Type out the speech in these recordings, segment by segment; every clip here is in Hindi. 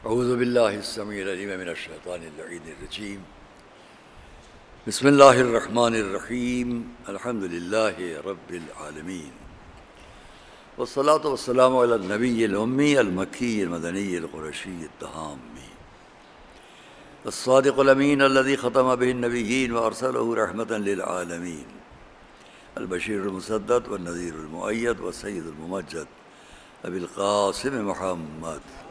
अऊज़ु बिल्लाहि अस्समीउल अलीम मिनश शैतानिर रजीम बिस्मिल्लाहिर रहमानिर रहीम अल्हम्दुलिल्लाहि रब्बिल आलमीन वस्सलातु वस्सलामु अला नबिय्यिल उम्मी अल मक्कीयिल मदनीयिल कुरैशीयित तहाम्मी अस्सादिक़िल अमीन अल्लज़ी ख़तम बिहिन नबिय्यीन व अरसलहु रहमतन लिल आलमीन अल बशीरुल मुसद्दद व नज़ीरुल मुअय्यद व सय्यिदुल मुमज्जद अबिल क़ासिम मुहम्मद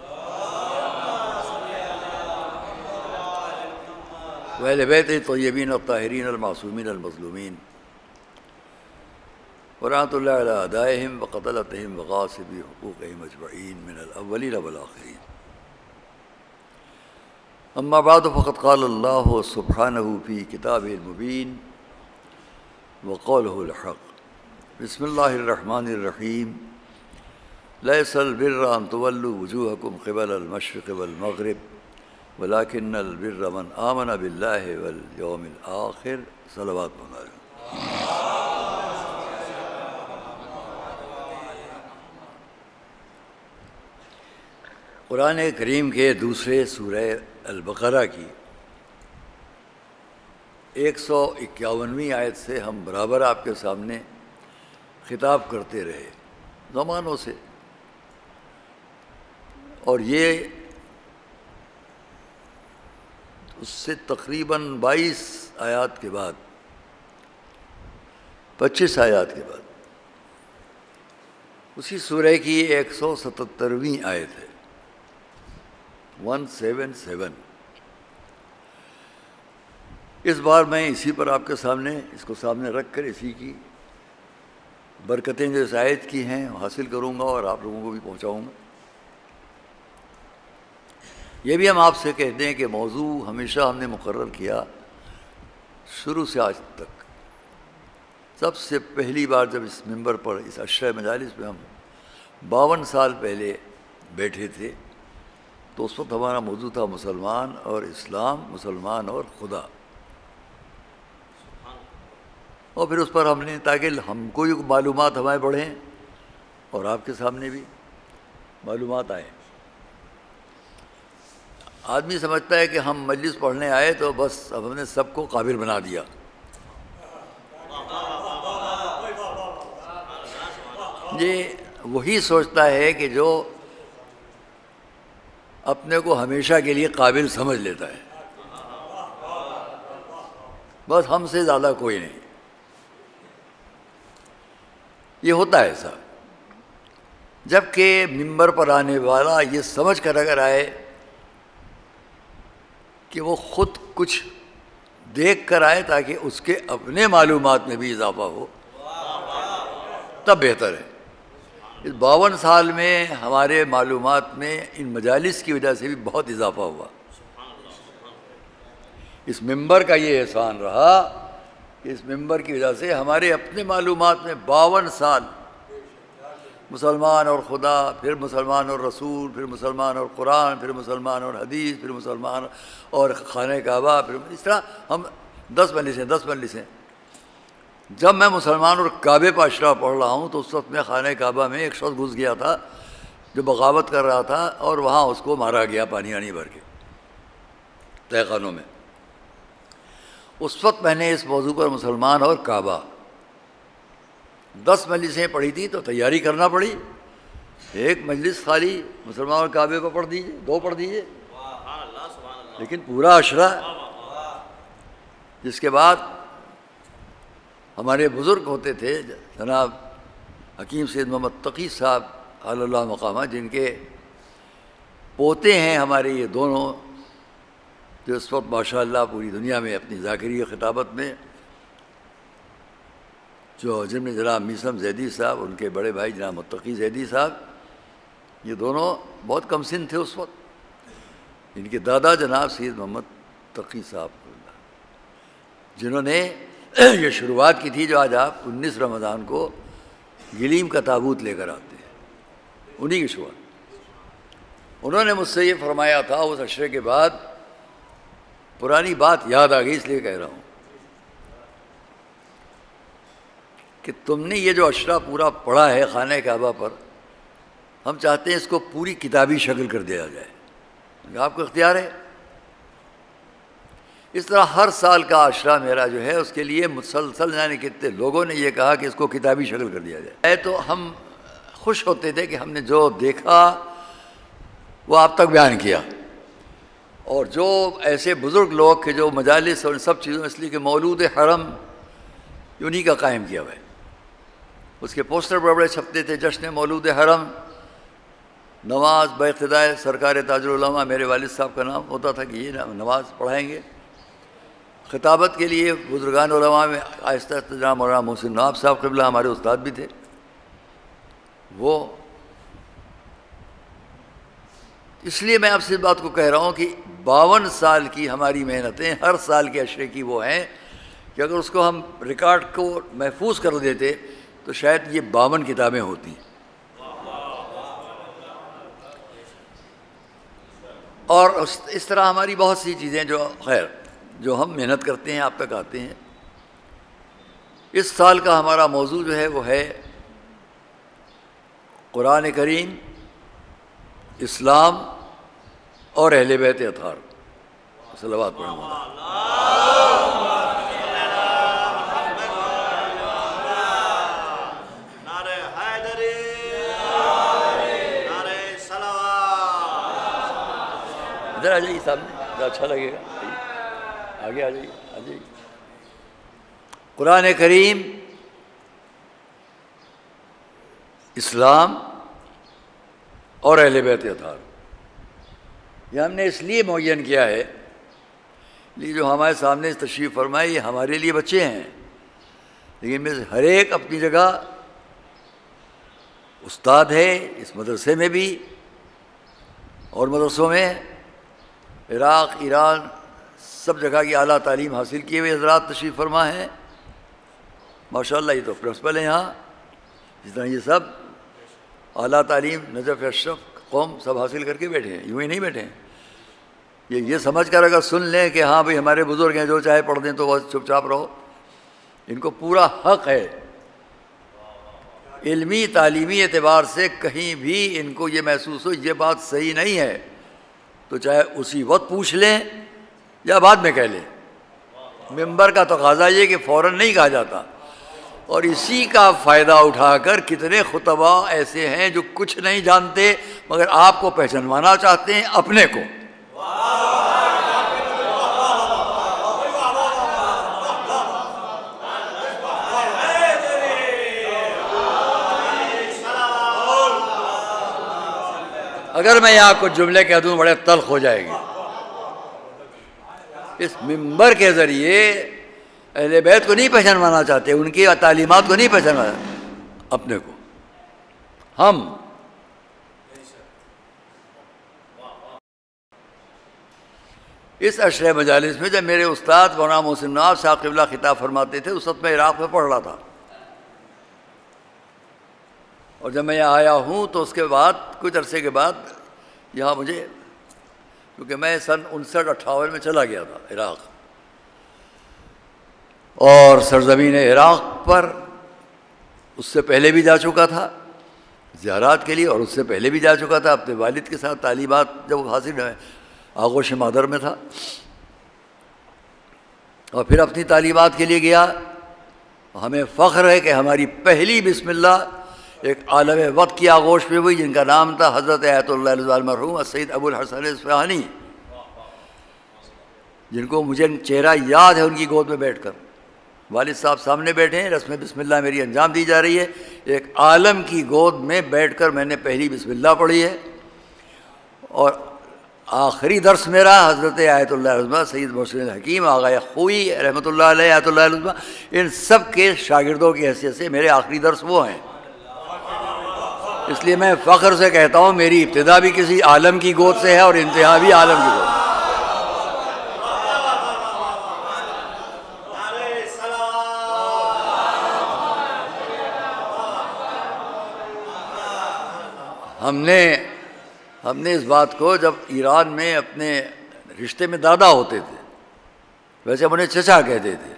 वहल बैत तय्यबीन ताहरीन अलमासूमीन अलमज़लूमीन वरहमतुल्लाह अला अदाइहिम व क़तलतिहिम व गासिबी हुकूक़िहिम अजमईन मिन अलअव्वलीन वलआख़िरीन अम्मा बाद फ़क़द क़ाल अल्लाहु सुब्हानहु फ़ी किताबिहिल मुबीन व क़ौलुहुल हक़ बिस्मिल्लाहिर रहमानिर रहीम लैसल बिर्रा अन तुवल्लू वजूहकुम क़िबलल मशरिक़ि वल मग़रिब वलाकिन अल-बिर्र मन आमन बिल्लाहि वल यौमिल आखिर सलवात अलैहि। कुरान करीम के दूसरे सूरह अल-बकरा की 151वीं आयत से हम बराबर आपके सामने खिताब करते रहे ज़मानों से, और ये उससे तकरीबन 22 आयत के बाद 25 आयत के बाद उसी सूरह की 177वीं आयत है 177। इस बार मैं इसी पर आपके सामने इसको सामने रख कर इसी की बरकतें जो इस आयत की हैं हासिल करूँगा और आप लोगों को भी पहुँचाऊँगा। ये भी हम आपसे कहते हैं कि मौजू हमेशा हमने मुकर्रर किया शुरू से आज तक, सबसे पहली बार जब इस मेंबर पर इस अशरा मजालिस में हम 52 साल पहले बैठे थे तो उस वक्त हमारा मौजू था मुसलमान और इस्लाम, मुसलमान और खुदा। और फिर उस पर हमने, ताकि हमको ये मालूमात हमारे बढ़ें और आपके सामने भी मालूमात आएँ। आदमी समझता है कि हम मजलिस पढ़ने आए तो बस अब हमने सबको काबिल बना दिया। ये वही सोचता है कि जो अपने को हमेशा के लिए काबिल समझ लेता है, बस हमसे ज़्यादा कोई नहीं। ये होता है ऐसा, जबकि मिंबर पर आने वाला ये समझ कर अगर आए कि वो ख़ुद कुछ देख कर आए ताकि उसके अपने मालूमात में भी इजाफा हो, तब बेहतर है। इस 52 साल में हमारे मालूमात में इन मजालिस की वजह से भी बहुत इजाफा हुआ। इस मेंबर का ये एहसान रहा कि इस मेंबर की वजह से हमारे अपने मालूमात में 52 साल मुसलमान और खुदा, फिर मुसलमान और रसूल, फिर मुसलमान और कुरान, फिर मुसलमान और हदीस, फिर मुसलमान और खाने काबा, फिर इस तरह हम 10 मजलिसें जब मैं मुसलमान और काबे पर अशरा पढ़ रहा हूँ तो उस वक्त मैं खाने काबा में एक शख्स घुस गया था जो बगावत कर रहा था और वहाँ उसको मारा गया पानी भर के तहखानों में। उस वक्त मैंने इस मौजू पर मुसलमान और काबा 10 मजलिसें पढ़ी थी तो तैयारी करना पड़ी। एक मजलिस खाली मुसलमान और काबे को पढ़ दीजिए, दो पढ़ दीजिए, लेकिन पूरा अशरा। जिसके बाद हमारे बुज़ुर्ग होते थे जनाब हकीम सैयद मोहम्मद तकी साहब आला मकामा, जिनके पोते हैं हमारे ये दोनों, जो इस वक्त माशाअल्लाह पूरी दुनिया में अपनी ज़ाकिरी खिताबत में जो जिनमें जनाब मीसम जैदी साहब, उनके बड़े भाई जनाब मुत्तकी जैदी साहब, ये दोनों बहुत कम सिन थे उस वक्त। इनके दादा जनाब सैयद मोहम्मद तकी साहब जिन्होंने ये शुरुआत की थी जो आज आप 19 रमज़ान को गिलीम का ताबूत लेकर आते हैं, उन्हीं की शुरुआत। उन्होंने मुझसे ये फरमाया था उस अशरे के बाद, पुरानी बात याद आ गई इसलिए कह रहा हूँ, कि तुमने ये जो अशरा पूरा पढ़ा है खाने काबा पर, हम चाहते हैं इसको पूरी किताबी शक्ल कर दिया जाए। आपको इख्तियार है। इस तरह हर साल का आशरा मेरा जो है उसके लिए मुसलसल जाने कितने लोगों ने यह कहा कि इसको किताबी शक्ल कर दिया जाए। तो हम खुश होते थे कि हमने जो देखा वो आप तक बयान किया, और जो ऐसे बुज़ुर्ग लोग के जो मजालिस और सब चीज़ों, इसलिए कि मौलूद हरम उन्हीं का कायम किया हुआ है। उसके पोस्टर बड़े बड़े छपते थे, जश्न मौलूद हरम, नमाज बइक़्तिदाए सरकार ताजुल उलमा, मेरे वालिद साहब का नाम होता था कि ये नमाज पढ़ाएंगे। खिताबत के लिए बुजुर्गान उलमा में आहिस्ता आहिस्ता जनाब मौलाना मोहसिन नवाब साहब क़िबला हमारे उस्ताद भी थे, वो इसलिए मैं आपसे इस बात को कह रहा हूँ कि 52 साल की हमारी मेहनतें हर साल के अशरे की वो हैं कि अगर उसको हम रिकॉर्ड को महफूज कर देते तो शायद ये 52 किताबें होती। और इस तरह हमारी बहुत सी चीज़ें जो खैर जो हम मेहनत करते हैं आप तक आते हैं। इस साल का हमारा मौजू जो है वो है कुरान करीम, इस्लाम और अहले बैत अतार। सलावत पढ़ूँगा। नारे हैदरी, नारे सलावत। इधर आ जाइए सामने, अच्छा लगेगा। आगे आ जाइए, आ जाइए। कुरान करीम, इस्लाम और अहले बैत अतार, यह हमने इसलिए मुय्यन किया है। ये जो हमारे सामने तशरीफ़ फरमाई हमारे लिए बच्चे हैं, लेकिन में हर एक अपनी जगह उस्ताद है। इस मदरसे में भी और मदरसों में इराक़, ईरान, सब जगह की आला तालीम हासिल किए हुए हज़रात तशरीफ़ फरमा हैं। माशाल्लाह, ये तो प्रिंसिपल हैं यहाँ, जिस तरह ये सब आला तालीम नजफ़ अशरफ कौम सब हासिल करके बैठे हैं, यूँ ही नहीं बैठे हैं। ये समझ कर अगर सुन लें कि हाँ भाई हमारे बुज़ुर्ग हैं जो चाहे पढ़ दें तो बस चुपचाप रहो, इनको पूरा हक़ है। इल्मी तालीमी एतबार से कहीं भी इनको ये महसूस हो ये बात सही नहीं है तो चाहे उसी वक्त पूछ लें या बाद में कह लें। मेंबर का तकाज़ा ये कि फ़ौरन नहीं कहा जाता, और इसी का फ़ायदा उठाकर कितने खुतबा ऐसे हैं जो कुछ नहीं जानते मगर आपको पहचानवाना चाहते हैं अपने को। अगर मैं यहाँ कुछ जुमले कह दूँ बड़े तल्ख हो जाएंगे। इस मिंबर के ज़रिए अहले बैत को नहीं पहचानवाना चाहते, उनकी तालीमात को नहीं पहचानवाना, अपने को। हम इस अशरे मजालिस में जब मेरे उस्ताद मौलाना मोहसिन नवाब साहब क़िबला खिताब फरमाते थे उस वक्त मैं इराक़ में पढ़ रहा था, और जब मैं यहाँ आया हूँ तो उसके बाद कुछ अरसे के बाद यहाँ मुझे, क्योंकि मैं सन 59-58 में चला गया था इराक़, और सरजमीन इराक़ पर उससे पहले भी जा चुका था ज़ियारात के लिए, और उससे पहले भी जा चुका था अपने वालिद के साथ तालीमात जब हासिल आगोश मादर में था, और फिर अपनी तालीमात के लिए गया। हमें फ़ख्र है कि हमारी पहली बिस्मिल्लाह एक आलम वक्त की आगोश में हुई, जिनका नाम था हज़रत आयतुल्लाह मरहूम सैयद अबुल हसन इस्फ़हानी, जिनको मुझे चेहरा याद है उनकी गोद में बैठ कर। वालिद साहब सामने बैठे हैं, रस्म बिस्मिल्लाह मेरी अंजाम दी जा रही है, एक आलम की गोद में बैठकर मैंने पहली बिस्मिल्लाह पढ़ी है। और आखिरी दर्स मेरा हज़रत आयतुल्लाह सैयद मोहसिन हकीम आगा खुई रहमतुल्लाह अलैह, आयतुल्लाह, इन सब के शागिर्दों की हैसियत से मेरे आखिरी दर्स वो हैं। इसलिए मैं फ़ख्र से कहता हूँ मेरी इब्तिदा भी किसी आलम की गोद से है और इंतहा भी आलम की गोद। हमने इस बात को जब ईरान में अपने रिश्ते में दादा होते थे, वैसे हम उन्हें चचा कहते थे,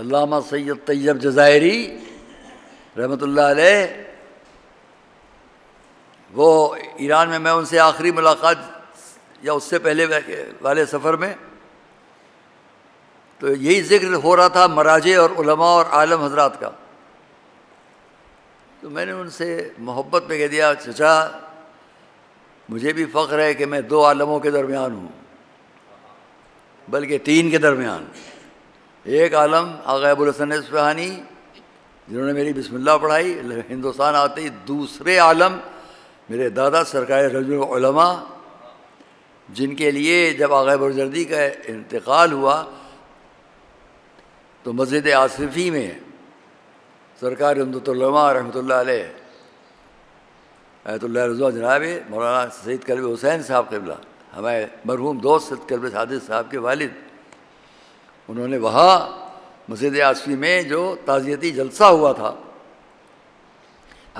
अल्लामा सैयद तैयब जज़ायरी रहमतुल्लाह अलैह, वो ईरान में मैं उनसे आखिरी मुलाकात या उससे पहले वाले सफ़र में तो यही जिक्र हो रहा था मराजे और उलमा और आलम हजरात का। तो मैंने उनसे मोहब्बत में कह दिया, चचा मुझे भी फ़ख्र है कि मैं दो आलमों के दरमियान हूँ, बल्कि तीन के दरमियान। एक आलम आगा अबुल हसन इस्फहानी जिन्होंने मेरी बिस्मिल्लाह पढ़ाई हिंदुस्तान आते ही, दूसरे आलम मेरे दादा सरकार रज़ीउल उलमा जिनके लिए जब आगा बरजर्दी का इंतकाल हुआ तो मस्जिद आसिफी में सरकार रहमतुल उलमा रहमतुल्लाह अलैह आयतुल्लाह रज़वा जनाब मौलाना सैयद कल्बे हुसैन साहब क़िबला हमारे मरहूम दोस्त सैयद कल्बे सादिक़ साहब के वालिद, उन्होंने वहाँ मस्जिद आसिफी में जो ताज़ियती जलसा हुआ था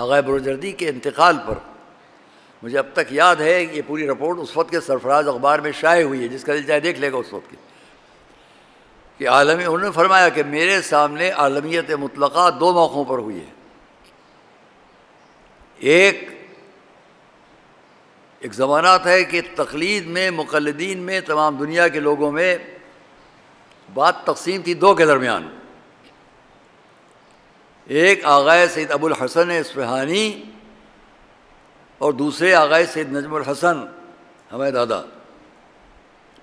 आगा बरुजर्दी के इंतकाल पर, मुझे अब तक याद है ये पूरी रिपोर्ट उस वक्त के सरफराज अखबार में शाये हुई है, जिसका दिल चाहे देख लेगा उस वक्त कि आलमी उन्होंने फरमाया कि मेरे सामने आलमियत मुतलक़ा दो मौक़ों पर हुई है। एक ज़माना था कि तकलीद में मुक़ल्लिदीन में तमाम दुनिया के लोगों में बात तकसीम थी दो के दरमियान, एक आगाए सैयद अबुल हसन इस्फहानी और दूसरे आगाए सैयद नजमुल हसन हमारे दादा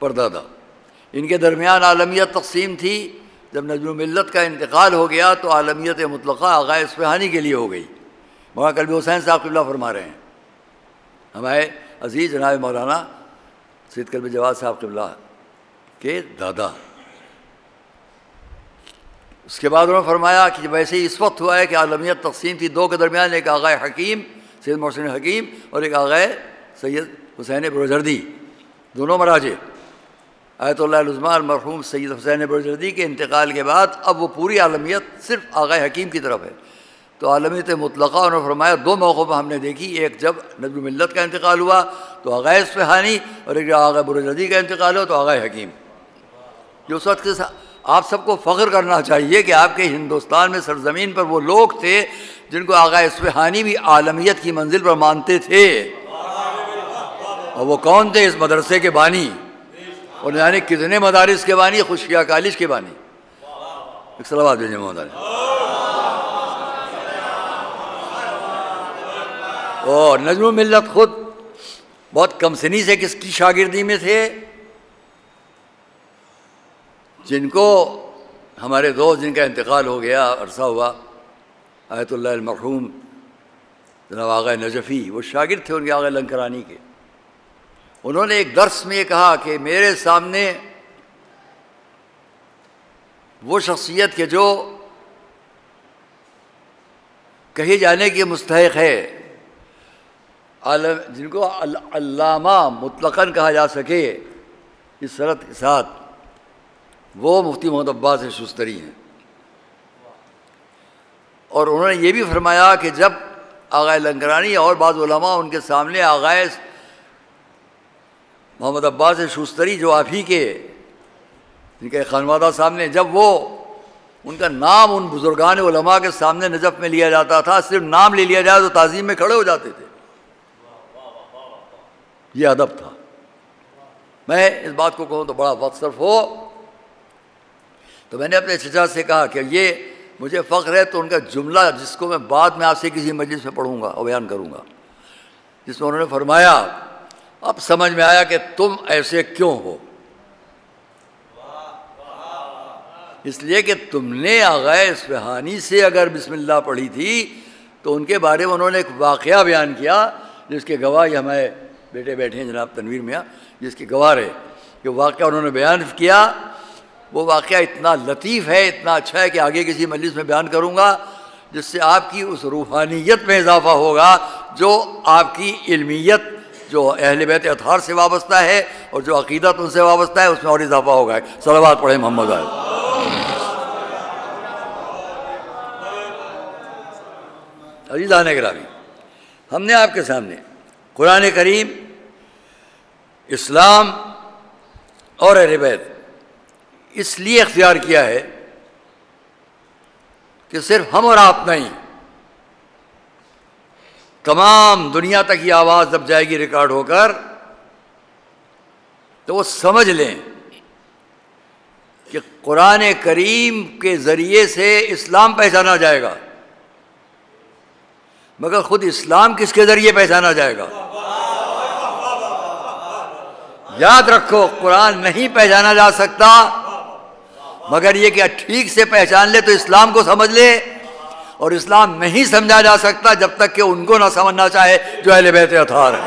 परदादा, इनके दरमियान आलमियत तकसीम थी। जब नजमुल मिल्लत का इंतकाल हो गया तो आलमियत मुतलक़ा आगाए इस्फहानी के लिए हो गई। मौलाना कल्बे हुसैन साहब क़िबला फरमा रहे हैं, हमारे अजीज़ जनाब मौलाना सैयद कल्बे जवाद साहब क़िबला के दादा। उसके बाद उन्होंने फरमाया कि वैसे ही इस वक्त हुआ है कि आलमियत तकसीम थी दो के दरमियान, एक आगाए हकीम सैयद मोहसिन हकीम और एक आगाए सैयद हुसैन बरुजर्दी, दोनों मराजे आयतुल्लाह अलउज़्मा मरहूम सैयद हुसैन बरुजर्दी के इंतकाल के बाद अब वो पूरी आलमियत सिर्फ आगाए हकीम की तरफ है। तो आलमियत मुतलक़ा उन्होंने फरमाया दो मौक़ों पर हमने देखी, एक जब नजमुल मिल्लत का इंतकाल हुआ तो आगाए इस्फहानी और एक आगाए बरुजर्दी का इंतकाल हुआ तो आगाए हकीम। जो उस वक्त के आप सबको फ़ख्र करना चाहिए कि आपके हिंदुस्तान में सरज़मीन पर वो लोग थे जिनको आगा इस्फहानी भी आलमियत की मंजिल पर मानते थे। और वो कौन थे? इस मदरसे के बानी और यानी कितने मदारिस के बानी, खुशिया कॉलेज के बानी। एक सलावात भेजें मोहम्मद और नजमुल मिल्लत खुद बहुत कमसिनी से किसकी शागिर्दी में थे, जिनको हमारे दोस्त जिनका इंतकाल हो गया अरसा हुआ आयतुल्लाह अलमरहूम जनाब आगा नजफ़ी, वो शागिर्द थे उनके आगा लंकरानी के। उन्होंने एक दर्स में कहा कि मेरे सामने वो शख्सियत के जो कहे जाने के मुस्तहिक़ है, आलम जिनको अल्लामा मुतलक़न कहा जा सके इस शर्त के साथ, वो मुफ्ती मोहम्मद अब्बास शुस्तरी हैं। और उन्होंने ये भी फरमाया कि जब आगाए लंकरानी और बाज़ उलमा उनके सामने आगाए मोहम्मद अब्बास शुस्तरी जो आप ही के जिनका खानवादा सामने, जब वो उनका नाम उन बुजुर्गान उलमा के सामने नजफ़ में लिया जाता था, सिर्फ नाम ले लिया जाए तो ताज़ीम में खड़े हो जाते थे। ये अदब था। मैं इस बात को कहूँ तो बड़ा वक्त सर्फ हो, तो मैंने अपने चचा से कहा कि ये मुझे फ़ख्र है, तो उनका जुमला जिसको मैं बाद में आपसे किसी मजलिस में पढ़ूँगा और बयान करूँगा, जिसमें उन्होंने फरमाया अब समझ में आया कि तुम ऐसे क्यों हो, इसलिए कि तुमने आगाए इस्फहानी से अगर बिस्मिल्लाह पढ़ी थी तो उनके बारे में उन्होंने एक वाक़या बयान किया जिसके गवाह ये हमारे बेटे बैठे हैं जनाब तनवीर मियाँ, जिसके गवाह रहे। ये वाक़या उन्होंने बयान किया, वो वाक़या इतना लतीफ़ है, इतना अच्छा है कि आगे किसी मजलिस में बयान करूँगा, जिससे आपकी उस रूहानियत में इजाफ़ा होगा जो आपकी इल्मियत जो अहले बैत अतहार से वाबस्ता है और जो अक़ीदत उनसे वाबस्ता है उसमें और इजाफ़ा होगा। सलावत पढ़े मोहम्मद आए। अज़ीज़ान गिरामी, हमने आपके सामने कुरान करीम, इस्लाम और अहले बैत इसलिए इख्तियार किया है कि सिर्फ हम और आप नहीं, तमाम दुनिया तक ये आवाज़ दब जाएगी रिकॉर्ड होकर। तो वो समझ लें कि कुरान करीम के ज़रिए से इस्लाम पहचाना जाएगा, मगर ख़ुद इस्लाम किसके ज़रिए पहचाना जाएगा? याद रखो, कुरान नहीं पहचाना जा सकता, मगर ये कि ठीक से पहचान ले तो इस्लाम को समझ ले, और इस्लाम नहीं समझा जा सकता जब तक कि उनको ना समझना चाहे जो अहले बैत अतार है।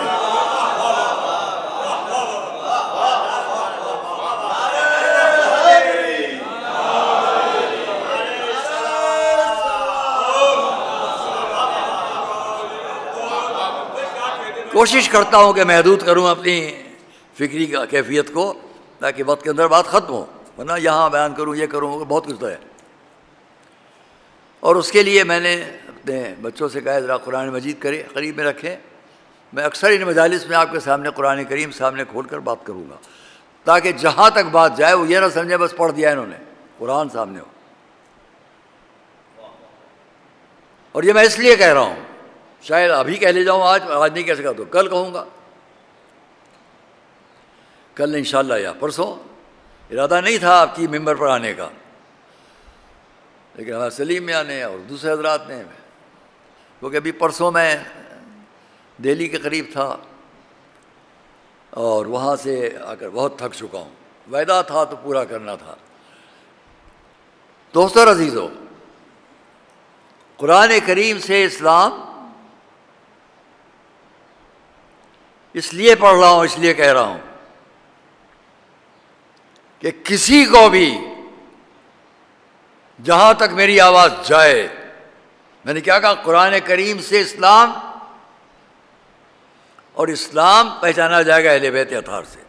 कोशिश करता हूं कि महदूद करूं अपनी फिक्री का कैफियत को, ताकि वक्त के अंदर बात ख़त्म हो, वरना यहाँ बयान करूं, ये करूं, बहुत कुछ है। और उसके लिए मैंने अपने बच्चों से कहा, जरा कुरान मजीद करीब में रखें। मैं अक्सर इन मजालिस में आपके सामने कुरान करीम सामने खोल कर बात करूँगा, ताकि जहाँ तक बात जाए वो ये ना समझे बस पढ़ दिया इन्होंने, कुरान सामने हो। और ये मैं इसलिए कह रहा हूँ, शायद अभी कह ले जाऊँ, आज नहीं कह सका तो कल कहूँगा, कल इंशाल्लाह या परसों। इरादा नहीं था आपकी मेंबर पर आने का, लेकिन हमारे सलीम मियाँ ने और दूसरे हजरात ने, क्योंकि अभी परसों मैं दिल्ली के करीब था और वहाँ से आकर बहुत थक चुका हूँ, वायदा था तो पूरा करना था। दोस्तों अजीज़ों, कुरान करीम से इस्लाम इसलिए पढ़ रहा हूँ, इसलिए कह रहा हूँ कि किसी को भी जहाँ तक मेरी आवाज़ जाए, मैंने क्या कहा, कुरान करीम से इस्लाम, और इस्लाम पहचाना जाएगा अहले बैत अतार से।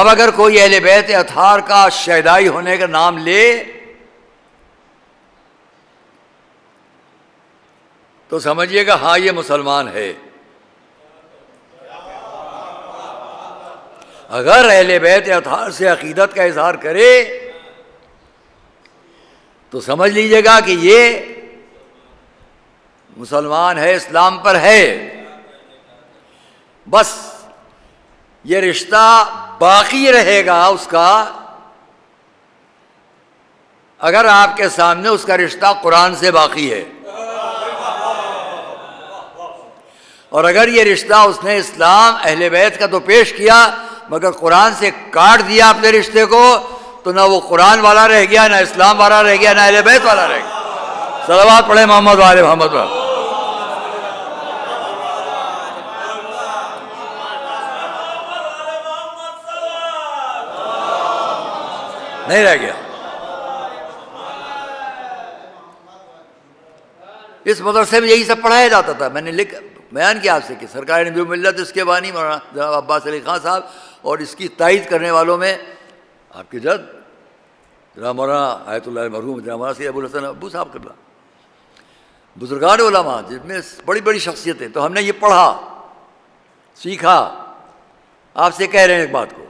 अब अगर कोई अहले बैत अतार का शैदाई होने का नाम ले तो समझिएगा हाँ ये मुसलमान है। अगर अहले बैत अतार से अक़ीदत का इज़हार करे तो समझ लीजिएगा कि ये मुसलमान है, इस्लाम पर है। बस ये रिश्ता बाकी रहेगा उसका, अगर आपके सामने उसका रिश्ता कुरान से बाकी है, और अगर ये रिश्ता उसने इस्लाम अहले बैत का तो पेश किया मगर कुरान से काट दिया अपने रिश्ते को, तो ना वो कुरान वाला रह गया, ना इस्लाम वाला रह गया, ना अहले बैत वाला रह गया। सलावत पढ़े मोहम्मद वाले मोहम्मद। नहीं रह गया। इस मदरसे में यही सब पढ़ाया जाता था। मैंने बयान किया आपसे कि सरकार नबी मिल्लत इसके बानी मौलाना जनाब अब्बास अली खान साहब और इसकी तायद करने वालों में आपके जद जनाब मौलाना आयतुल्लाह मरहूम जनाब मौलाना सैयद अबुल हसन अबू साहब किबला, बुजुर्गान उलमा जिसमें बड़ी बड़ी शख्सियतें। तो हमने ये पढ़ा, सीखा। आपसे कह रहे हैं एक बात को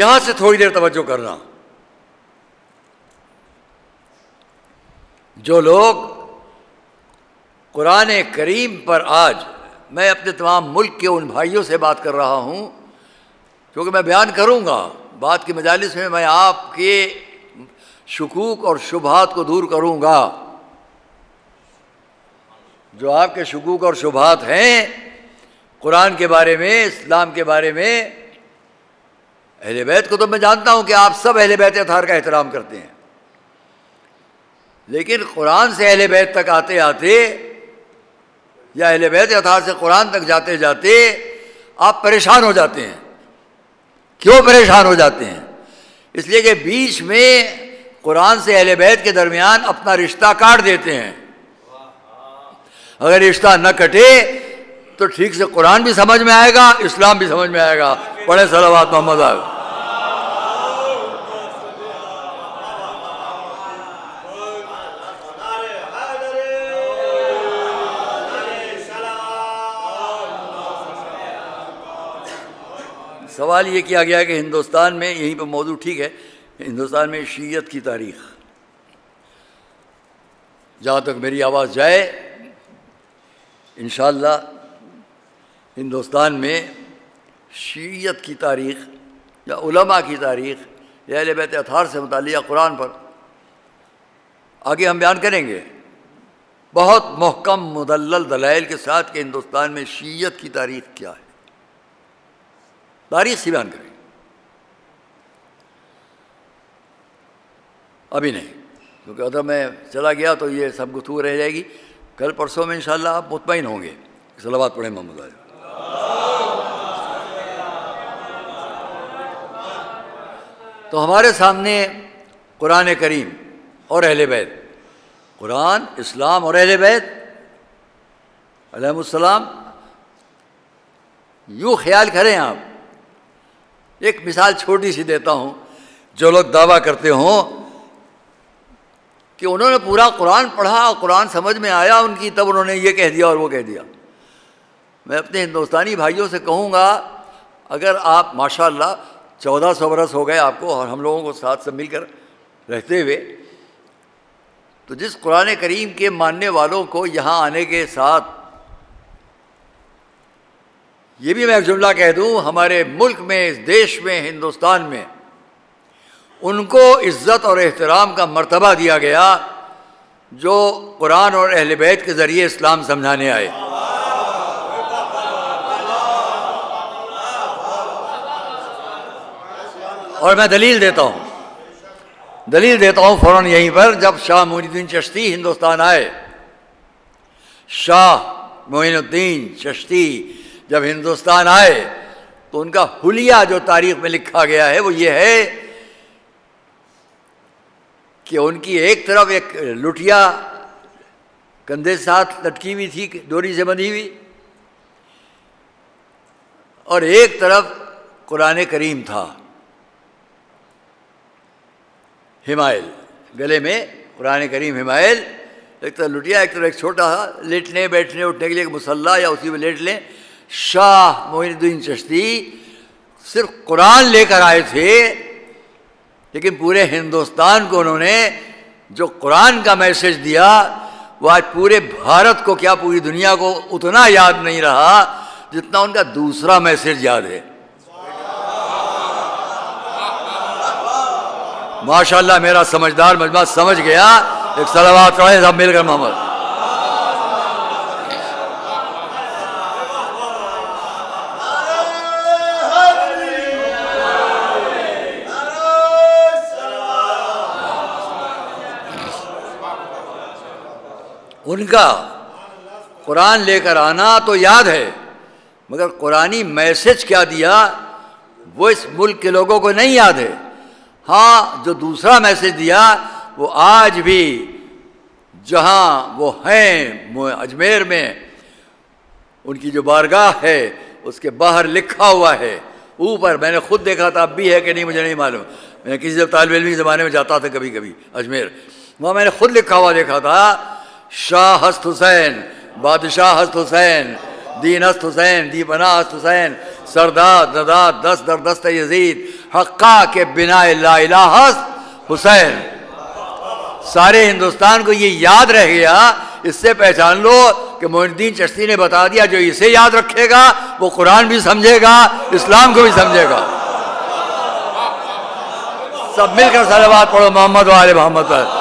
यहाँ से थोड़ी देर तवज्जो करना। जो लोग कुरान करीम पर, आज मैं अपने तमाम मुल्क के उन भाइयों से बात कर रहा हूँ, क्योंकि मैं बयान करूँगा बात की मजालिस में, मैं आपके शकूक और शुबहात को दूर करूँगा। जो आपके शकूक और शुबहात हैं कुरान के बारे में, इस्लाम के बारे में, अहले बैत को तो मैं जानता हूँ कि आप सब अहले बैत अतार का एहतराम करते हैं, लेकिन कुरान से अहले बैत तक आते आते या अहले बैत अतार से कुरान तक जाते जाते आप परेशान हो जाते हैं। क्यों परेशान हो जाते हैं? इसलिए कि बीच में कुरान से अहले बैत के दरमियान अपना रिश्ता काट देते हैं। अगर रिश्ता न कटे तो ठीक से कुरान भी समझ में आएगा, इस्लाम भी समझ में आएगा। पढ़े सलावत मोहम्मद। सवाल ये किया गया कि हिंदुस्तान में, यहीं पर मौजूद ठीक है, हिंदुस्तान में शीयत की तारीख जहाँ तक मेरी आवाज़ जाए इंशाअल्लाह हिंदुस्तान में शीयत की तारीख़ या उलमा की तारीख़ या अहले बैत अथार से मुतालिया कुरान पर आगे हम बयान करेंगे बहुत मुहकम मुदल्लल दलाइल के साथ कि हिंदुस्तान में शीयत की तारीख़ क्या है, तारीख़ से बयान करेंगे अभी नहीं क्योंकि अगर मैं चला गया तो ये सब गुफ्तगू रह जाएगी। कल परसों में इंशाअल्लाह आप मुतमईन होंगे। सलावत पढ़ें मोहम्मद अली। तो हमारे सामने कुरान करीम और अहले बैत, कुरान इस्लाम और अहले बैत अलैहिमुस्सलाम, यूँ ख्याल करें आप। एक मिसाल छोटी सी देता हूँ। जो लोग दावा करते हों कि उन्होंने पूरा कुरान पढ़ा और कुरान समझ में आया उनकी, तब उन्होंने ये कह दिया और वो कह दिया, मैं अपने हिंदुस्तानी भाइयों से कहूँगा अगर आप माशाल्लाह 1400 बरस हो गए आपको और हम लोगों को साथ सब मिलकर रहते हुए, तो जिस कुरान करीम के मानने वालों को यहाँ आने के साथ ये भी मैं एक जुमला कह दूँ, हमारे मुल्क में, इस देश में, हिंदुस्तान में उनको इज़्ज़त और एहतराम का मर्तबा दिया गया जो कुरान और अहले बैत के ज़रिए इस्लाम समझाने आए। और मैं दलील देता हूँ फ़ौरन यहीं पर। जब शाह मोइनुद्दीन चिश्ती हिंदुस्तान आए, शाह मोइनुद्दीन चिश्ती जब हिंदुस्तान आए तो उनका हुलिया जो तारीख़ में लिखा गया है वो ये है कि उनकी एक तरफ एक लुटिया कंधे के साथ लटकी हुई थी, डोरी से बंधी हुई, और एक तरफ कुरान करीम था हिमायल, गले में कुरान करीम हिमायल, एक तरफ लुटिया, एक तरफ एक छोटा सा लेटने बैठने उठने के लिए एक मुसल्ला या उसी में लेट लें। शाह मोइनुद्दीन चिश्ती सिर्फ कुरान लेकर आए थे लेकिन पूरे हिंदुस्तान को उन्होंने जो कुरान का मैसेज दिया वो आज पूरे भारत को क्या पूरी दुनिया को उतना याद नहीं रहा जितना उनका दूसरा मैसेज याद है। माशाल्लाह मेरा समझदार मजमा समझ गया। एक सलावात पढ़ें सब मिलकर मोहम्मद। उनका कुरान लेकर आना तो याद है मगर कुरानी मैसेज क्या दिया वो इस मुल्क के लोगों को नहीं याद है। हाँ, जो दूसरा मैसेज दिया वो आज भी जहाँ वो हैं, अजमेर में उनकी जो बारगाह है उसके बाहर लिखा हुआ है ऊपर। मैंने खुद देखा था, अब भी है कि नहीं मुझे नहीं मालूम। मैं किसी जब तालिब इल्मी ज़माने में जाता था कभी कभी अजमेर, वहाँ मैंने खुद लिखा हुआ देखा था, शाह हस्त हुसैन, बादशाह हस्त हुसैन, दीन हस्त हुसैन, दीपना हस्त हुसैन, सरदार ददाद दस दर दस्त यजीद, हक्का के बिना ला इलाह हस्त हुसैन। सारे हिंदुस्तान को ये याद रह गया। इससे पहचान लो कि मोइनुद्दीन चिश्ती ने बता दिया, जो इसे याद रखेगा वो कुरान भी समझेगा, इस्लाम को भी समझेगा। सब मिलकर सलावत पढ़ो मोहम्मद व आले मोहम्मद पर।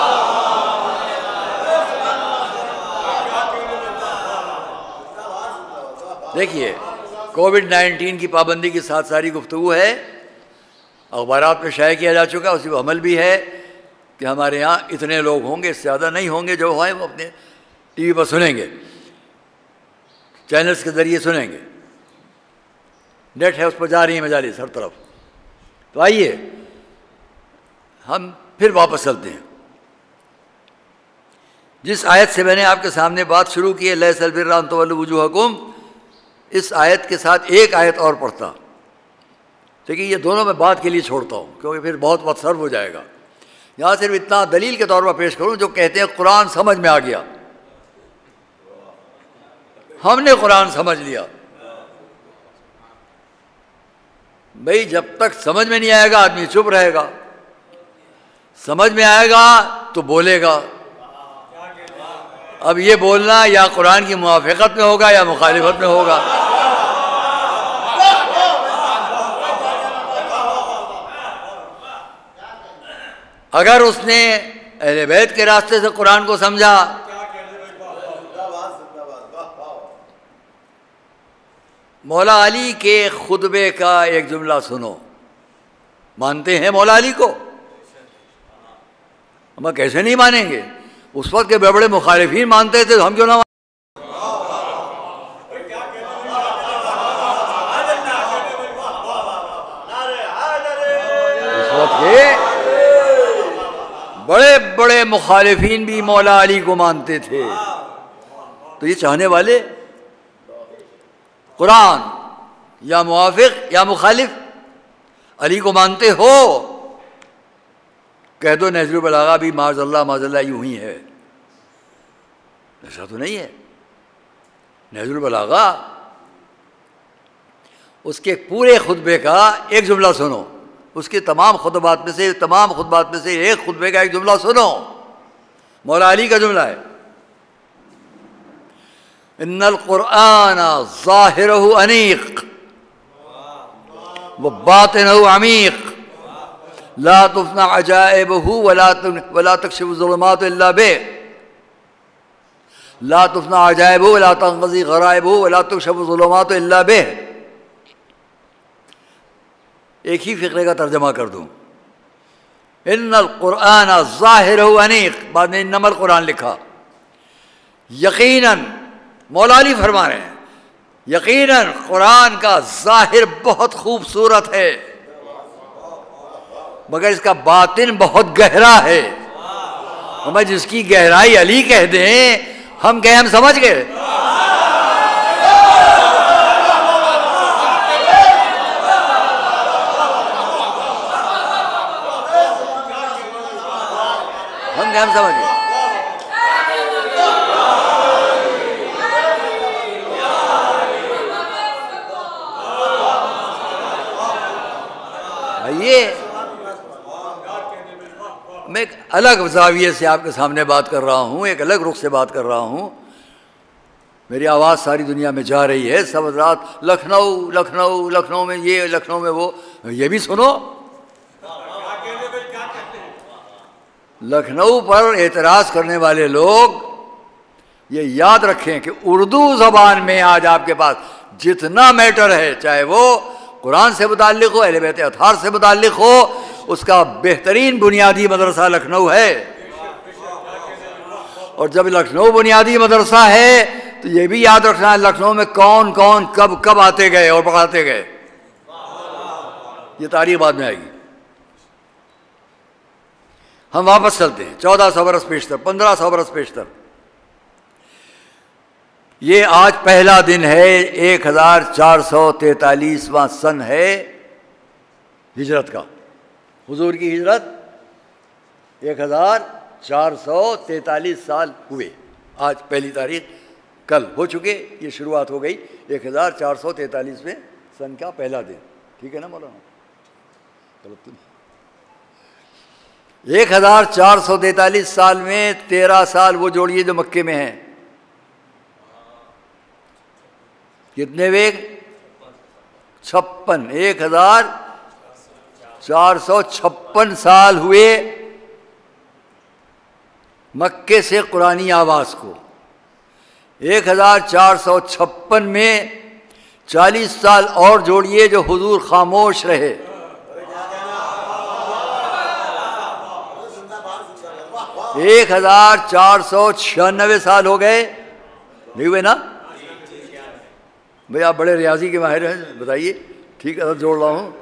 देखिए, कोविड-19 की पाबंदी के साथ सारी गुफ्तगू है, अखबारात में शाये किया जा चुका, उसी पर अमल भी है कि हमारे यहाँ इतने लोग होंगे, इससे ज़्यादा नहीं होंगे। जो हैं वो अपने टीवी पर सुनेंगे, चैनल्स के ज़रिए सुनेंगे, नेट है उस पर जा रही है मजालिस हर तरफ। तो आइए हम फिर वापस चलते हैं जिस आयत से मैंने आपके सामने बात शुरू की है, लैसल बिर्रा अन तुवल्लू वुजूहकुम। इस आयत के साथ एक आयत और पढ़ता, ठीक है, ये दोनों मैं बात के लिए छोड़ता हूँ क्योंकि फिर बहुत वक्त सर्व हो जाएगा। यहाँ सिर्फ इतना दलील के तौर पर पेश करूँ। जो कहते हैं कुरान समझ में आ गया, हमने कुरान समझ लिया, भाई जब तक समझ में नहीं आएगा आदमी चुप रहेगा, समझ में आएगा तो बोलेगा, अब ये बोलना या कुरान की मुवाफिकत में होगा या मुखालिफत में होगा। अगर उसने अहले बैत के रास्ते से कुरान को समझा मौला अली के खुतबे का एक जुमला सुनो, मानते हैं मौला अली को? हम कैसे नहीं मानेंगे, उस वक्त के बड़े बड़े मुखालिफीन मानते थे तो हम क्यों ना मानते? उस वक्त के बड़े बड़े मुखालिफीन भी मौला अली को मानते थे। तो ये चाहने वाले कुरान या मुवाफिक या मुखालिफ, अली को मानते हो कह दो नज़रुल बलागा भी माज़ल्लाह माज़ल्लाह यूं ही है, ऐसा तो नहीं है। नज़रुल बलागा उसके पूरे खुतबे का एक जुमला सुनो, उसके तमाम खुतबात में से एक खुतबे का एक जुमला सुनो, मौला अली का जुमला है। इन्नल कुरान ज़ाहिरहु अनीक़ व बातिनहु अमीक़ ला तुफ़्ना अजाइबहु वला तकशिफ़ु ज़ुलुमात इल्ला बिह ला तुफ़्ना अजाइबहु वला तंक़ज़ी ग़राइबहु वला तकशिफ़ु ज़ुलुमात इल्ला बिह। एक ही फ़िक़रे का तर्जमा कर दूँ, इन्नल कुरान ज़ाहिरहु अनीक़, बाद में इन्नमल कुरान लिखा। यकीनन मौला अली फरमा रहे हैं, यकीनन कुरान का ज़ाहिर बहुत खूबसूरत है मगर इसका बातिन बहुत गहरा है। हमें जिसकी गहराई अली कह दें हम कहें हम समझ गए। ये मैं एक अलग जाविये से आपके सामने बात कर रहा हूँ, एक अलग रुख से बात कर रहा हूँ, मेरी आवाज़ सारी दुनिया में जा रही है। सब रात लखनऊ लखनऊ लखनऊ में ये लखनऊ में वो, ये भी सुनो। लखनऊ पर एतराज़ करने वाले लोग ये याद रखें कि उर्दू ज़बान में आज आपके पास जितना मैटर है, चाहे वो कुरान से मुताल्लिक़ हो, अहले बैत अथार से मुताल्लिक़ हो, उसका बेहतरीन बुनियादी मदरसा लखनऊ है। और जब लखनऊ बुनियादी मदरसा है तो ये भी याद रखना है लखनऊ में कौन कौन कब कब आते गए और पढ़ाते गए, ये तारीख बाद में आएगी। हम वापस चलते हैं 1400 बरस पेशतर, 1500 बरस पेशतर। ये आज पहला दिन है, 1443वां सन है हिजरत का। हुजूर की हिजरत 1443 साल हुए, आज पहली तारीख, कल हो चुके, ये शुरुआत हो गई 1443वें सन का पहला दिन। ठीक है ना मौलाना? तो 1443 साल में 13 साल वो जोड़िए जो मक्के में हैं, कितने वे? 56। 1456 साल हुए मक्के से कुरानी आवाज़ को। 1456 में 40 साल और जोड़िए जो हुजूर खामोश रहे। तो 1496 साल हो गए, नहीं हुए ना भैया? आप बड़े रियाजी के माहिर हैं, बताइए। ठीक है सर, जोड़ रहा हूँ।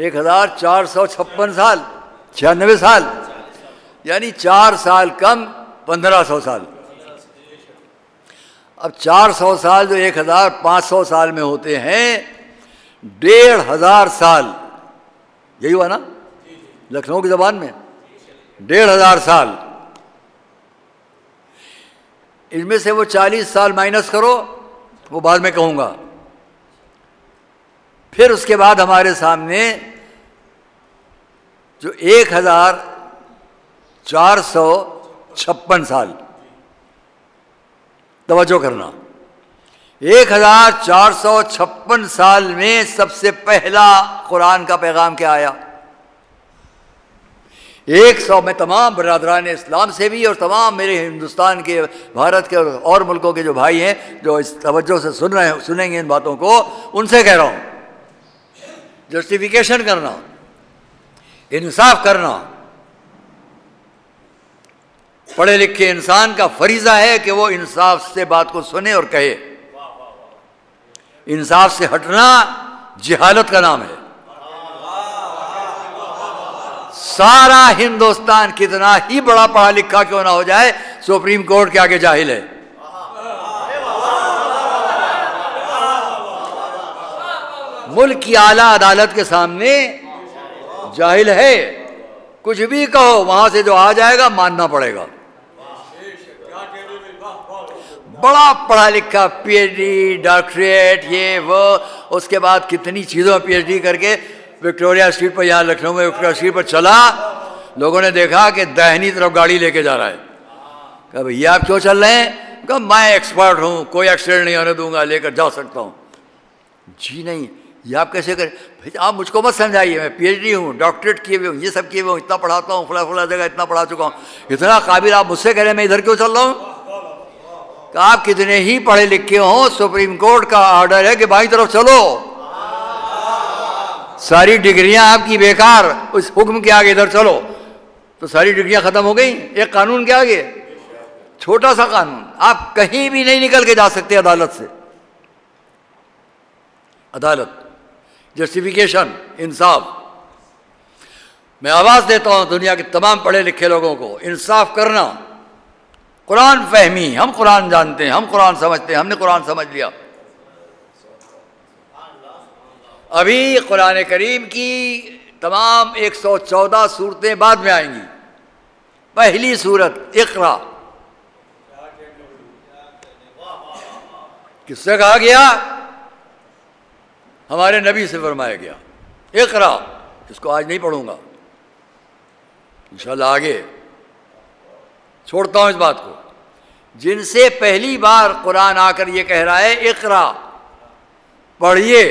1456 साल, 96 साल, यानी 4 साल कम, 1500 साल। अब 400 साल जो 1500 साल में होते हैं, 1500 साल, यही हुआ ना लखनऊ की जबान में 1500 साल। इनमें से वो 40 साल माइनस करो, वो बाद में कहूँगा। फिर उसके बाद हमारे सामने जो 1456 साल, तवज्जो करना, 1456 साल में सबसे पहला कुरान का पैगाम क्या आया। 100 में तमाम बरादरान इस्लाम से भी और तमाम मेरे हिंदुस्तान के, भारत के और मुल्कों के जो भाई हैं जो इस तवज्जो से सुन रहे हैं, सुनेंगे इन बातों को, उनसे कह रहा हूँ जस्टिफिकेशन करना, इंसाफ करना पढ़े लिखे इंसान का फरीज़ा है कि वो इंसाफ से बात को सुने और कहे। इंसाफ से हटना जहालत का नाम है। सारा हिंदुस्तान कितना ही बड़ा पढ़ा लिखा क्यों ना हो जाए, सुप्रीम कोर्ट के आगे जाहिल है। मुल्क की आला अदालत के सामने जाहिल है। कुछ भी कहो वहां से जो आ जाएगा मानना पड़ेगा। बड़ा पढ़ा लिखा पीएचडी, डॉक्टरेट, ये वो, उसके बाद कितनी चीज़ों में पीएचडी करके विक्टोरिया स्ट्रीट पर, यहाँ लखनऊ में विक्टोरिया स्ट्रीट पर चला, लोगों ने देखा कि दाहिनी तरफ गाड़ी लेके जा रहा है। कहा भैया आप क्यों चल रहे हैं? कहा मैं एक्सपर्ट हूँ, कोई एक्सीडेंट नहीं होने दूंगा, लेकर जा सकता हूँ। जी नहीं, ये आप कैसे करें? भैया आप मुझको मत समझाइए, मैं पीएचडी हूँ, डॉक्टरेट किए हुए हूँ, ये सब किए हुए हूँ, इतना पढ़ाता हूँ, फला फला जगह इतना पढ़ा चुका हूँ, इतना काबिल आप मुझसे कह रहे हैं, मैं इधर क्यों चल रहा हूँ? आप कितने ही पढ़े लिखे हों, सुप्रीम कोर्ट का ऑर्डर है कि बाई तरफ चलो, सारी डिग्रियां आपकी बेकार, उस हुक्म के आगे इधर चलो। तो सारी डिग्रियां खत्म हो गई एक कानून के आगे, छोटा सा कानून, आप कहीं भी नहीं निकल के जा सकते अदालत से। अदालत, जस्टिफिकेशन, इंसाफ। मैं आवाज देता हूं दुनिया के तमाम पढ़े लिखे लोगों को, इंसाफ करना, कुरान फहमी। हम कुरान जानते हैं, हम कुरान समझते हैं, हमने कुरान समझ लिया। अभी कुरान करीम की तमाम 114 सूरतें बाद में आएंगी। पहली सूरत इकरा, किससे कहा गया? हमारे नबी से फरमाया गया इकरा। इसको आज नहीं पढ़ूंगा इंशाल्लाह, आगे छोड़ता हूं इस बात को। जिनसे पहली बार कुरान आकर ये कह रहा है इकरा, पढ़िए,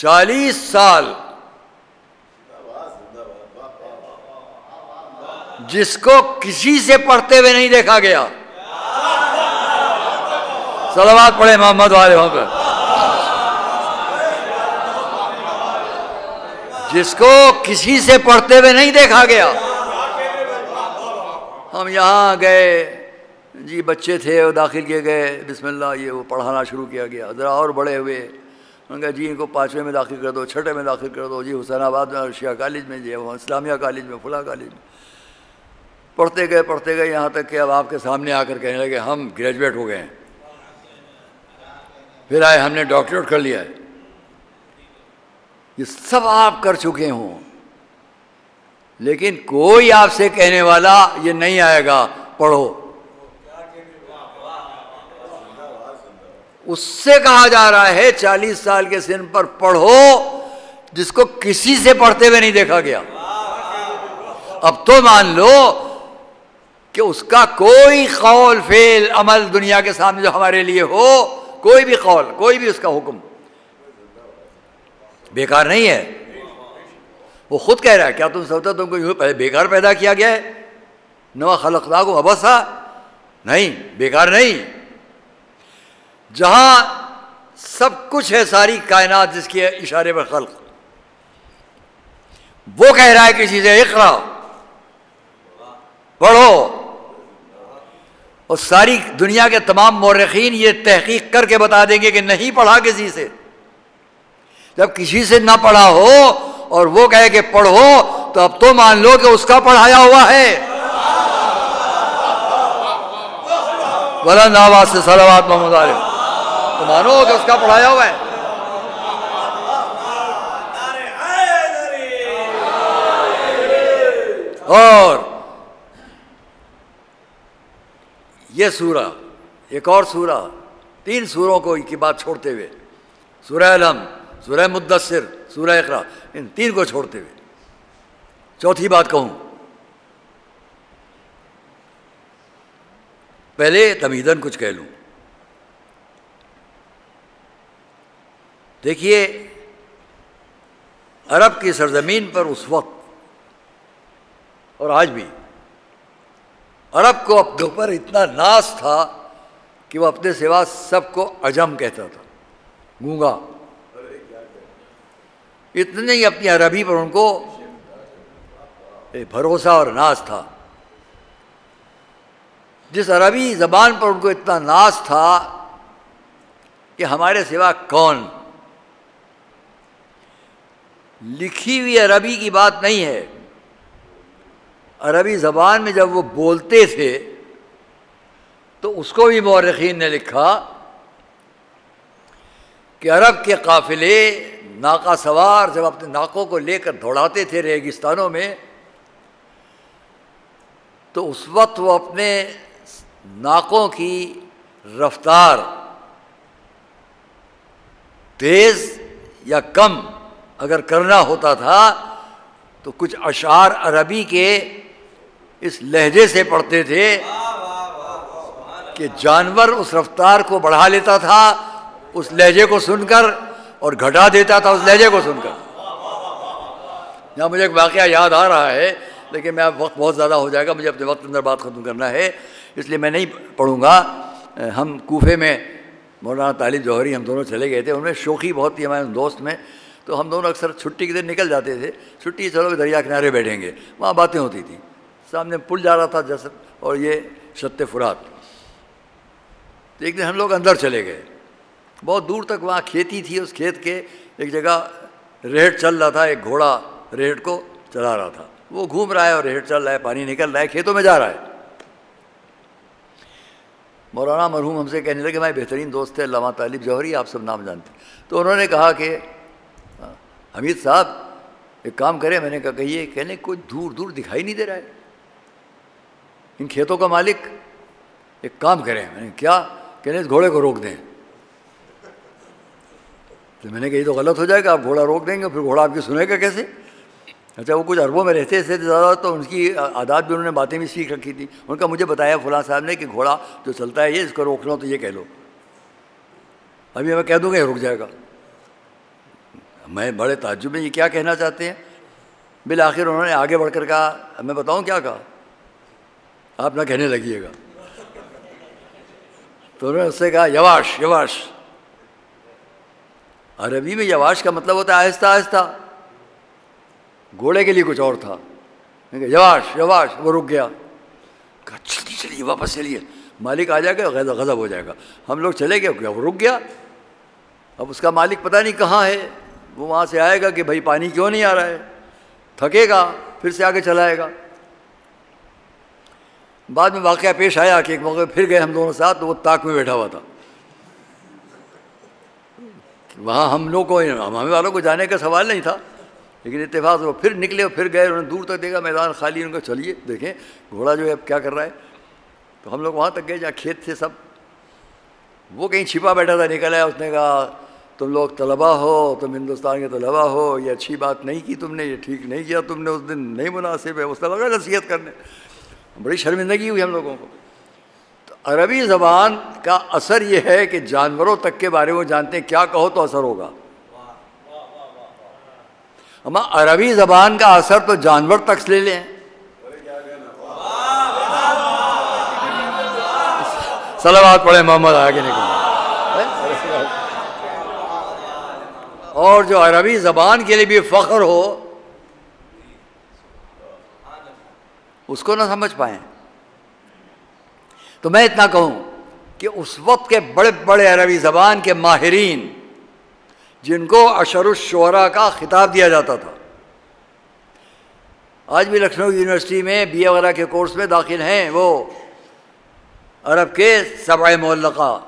40 साल जिसको किसी से पढ़ते हुए नहीं देखा गया। सलावत पढ़े मोहम्मद वाले, वहां पर जिसको किसी से पढ़ते हुए नहीं देखा गया। हम यहाँ गए जी, बच्चे थे वो दाखिल किए गए, बिस्मिल्लाह ये वो पढ़ाना शुरू किया गया। ज़रा और बड़े हुए, उन्होंने कहा जी इनको 5वें में दाखिल कर दो, 6ठे में दाखिल कर दो, जी हुसैनाबाद में अर्शिया कॉलेज में, जी वहाँ इस्लामिया कॉलेज में, फला कॉलेज में। पढ़ते गए पढ़ते गए, यहाँ तक कि अब आपके सामने आकर कहने लगे हम ग्रेजुएट हो गए हैं। फिर आए हमने डॉक्टरेट कर लिया है। ये सब आप कर चुके हों, लेकिन कोई आपसे कहने वाला ये नहीं आएगा पढ़ो। उससे कहा जा रहा है 40 साल के सिन पर पढ़ो, जिसको किसी से पढ़ते हुए नहीं देखा गया। अब तो मान लो कि उसका कोई कौल, फेल, अमल दुनिया के सामने जो हमारे लिए हो, कोई भी कौल, कोई भी उसका हुक्म बेकार नहीं है। वो खुद कह रहा है, क्या तुम सोचते हो तुमको यूं बेकार पैदा किया गया है? नवा खलकला को अबसा, नहीं, बेकार नहीं। जहाँ सब कुछ है, सारी कायनात जिसकी है इशारे पर खल्क, वो कह रहा है किसी से इकरा, पढ़ो। और सारी दुनिया के तमाम मौरखीन ये तहकीक करके बता देंगे कि नहीं पढ़ा किसी से। जब किसी से ना पढ़ा हो और वो कहे कि पढ़ो, तो अब तो मान लो कि उसका पढ़ाया हुआ है। बुलंद आवाज से सलावत मोहम्मद वाले, तो मानो कि उसका पढ़ाया हुआ है। और ये सूरा, एक और सूरा, 3 सूरों को की बात छोड़ते हुए, सूरह अलम, सूरह मुद्दस्सिर, सूरह इकरा, इन 3 को छोड़ते हुए चौथी बात कहूं। पहले तमीज़न कुछ कह लूँ। देखिए, अरब की सरजमीन पर उस वक्त और आज भी अरब को अपने ऊपर इतना नाज था कि वह अपने सिवा सबको अजम कहता था, गूंगा। इतने ही अपनी अरबी पर उनको भरोसा और नाज था। जिस अरबी ज़बान पर उनको इतना नाज था कि हमारे सिवा कौन। लिखी हुई अरबी की बात नहीं है, अरबी ज़बान में जब वो बोलते थे तो उसको भी मौरखीन ने लिखा कि अरब के काफ़िले नाका सवार जब अपने नाकों को लेकर दौड़ाते थे रेगिस्तानों में, तो उस वक्त वो अपने नाकों की रफ्तार तेज़ या कम अगर करना होता था तो कुछ अशार अरबी के इस लहजे से पढ़ते थे कि जानवर उस रफ्तार को बढ़ा लेता था उस लहजे को सुनकर और घटा देता था उस लहजे को सुनकर। यहाँ मुझे एक वाक़या याद आ रहा है, लेकिन मैं अब वक्त बहुत ज़्यादा हो जाएगा, मुझे अपने वक्त अंदर बात ख़त्म करना है, इसलिए मैं नहीं पढ़ूँगा। हम कूफे में मौलाना तालिब जौहरी हम दोनों चले गए थे, उनमें शौक़ी बहुत थी हमारे दोस्त में, तो हम दोनों अक्सर छुट्टी के दिन निकल जाते थे। छुट्टी चलो दरिया किनारे बैठेंगे, वहाँ बातें होती थी। सामने पुल जा रहा था जैसे, और ये शत्ते फुरात। तो एक दिन हम लोग अंदर चले गए, बहुत दूर तक वहाँ खेती थी, उस खेत के एक जगह रेहट चल रहा था, एक घोड़ा रेहट को चला रहा था, वो घूम रहा है और रेहट चल रहा है, पानी निकल रहा है, खेतों में जा रहा है। मौलाना मरहूम हमसे कहने लगे, हमारे बेहतरीन दोस्त थे अल्लामा तालिब जौहरी, आप सब नाम जानते, तो उन्होंने कहा कि हमीद साहब एक काम करें। मैंने कहा कहिए। कहने कोई दूर दूर दिखाई नहीं दे रहा है इन खेतों का मालिक, एक काम करें। मैंने क्या? कहने इस घोड़े को रोक दें। तो मैंने कहा ये तो गलत हो जाएगा, आप घोड़ा रोक देंगे फिर घोड़ा आपकी सुनेगा कैसे? अच्छा, वो कुछ अरबों में रहते थे ज़्यादा, तो उनकी आदत भी, उन्होंने बातें भी सीख रखी थी। उनका मुझे बताया फलां साहब ने कि घोड़ा जो चलता है ये, इसको रोक लो तो ये कह लो। अभी मैं कह दूँगा ये रुक जाएगा। मैं बड़े ताज्जुब में, ये क्या कहना चाहते हैं? बिल आखिर उन्होंने आगे बढ़कर कहा, मैं बताऊं क्या कहा, आप ना कहने लगिएगा। तो उन्होंने उससे कहा यवाश यवाश। अरबी में यवाश का मतलब होता है आहिस्ता आहिस्ता, घोड़े के लिए कुछ और था। यवाश यवाश, वो रुक गया। कहा जल्दी चलिए, वापस चलिए, मालिक आ जाएगा, गज़ब हो जाएगा। हम लोग चले गए, वो रुक गया। अब उसका मालिक पता नहीं कहाँ है, वो वहाँ से आएगा कि भाई पानी क्यों नहीं आ रहा है, थकेगा, फिर से आगे चलाएगा। बाद में वाक़या पेश आया कि एक मौके फिर गए हम दोनों साथ, तो वो ताक में बैठा हुआ था। वहाँ हम लोग को, हमें वालों को जाने का सवाल नहीं था, लेकिन इत्तेफाक वो फिर निकले और फिर गए। उन्होंने दूर तक देखा मैदान खाली, उनको चलिए देखें घोड़ा जो है अब क्या कर रहा है। तो हम लोग वहाँ तक गए जहाँ खेत थे सब, वो कहीं छिपा बैठा था, निकल आया। उसने कहा तुम लोग तलबा हो, तुम हिंदुस्तान के तलबा हो, ये अच्छी बात नहीं की तुमने, ये ठीक नहीं किया तुमने, उस दिन नहीं मुनासिब है। उसने लगा नसीहत करने, बड़ी शर्मिंदगी हुई हम लोगों को। तो अरबी ज़बान का असर ये है कि जानवरों तक के बारे में जानते हैं, क्या कहो तो असर होगा। हम अरबी ज़बान का असर तो जानवर तक ले लें, सलावत पढ़े मोहम्मद आगे निकल। और जो अरबी ज़बान के लिए भी फ़ख्र हो उसको ना समझ पाएँ। तो मैं इतना कहूँ कि उस वक्त के बड़े बड़े अरबी ज़बान के माहिरीन, जिनको अशरुश्शोरा का ख़िताब दिया जाता था, आज भी लखनऊ यूनिवर्सिटी में बीए वगैरह के कोर्स में दाखिल हैं। वो अरब के सबअ मुअल्लक़ा,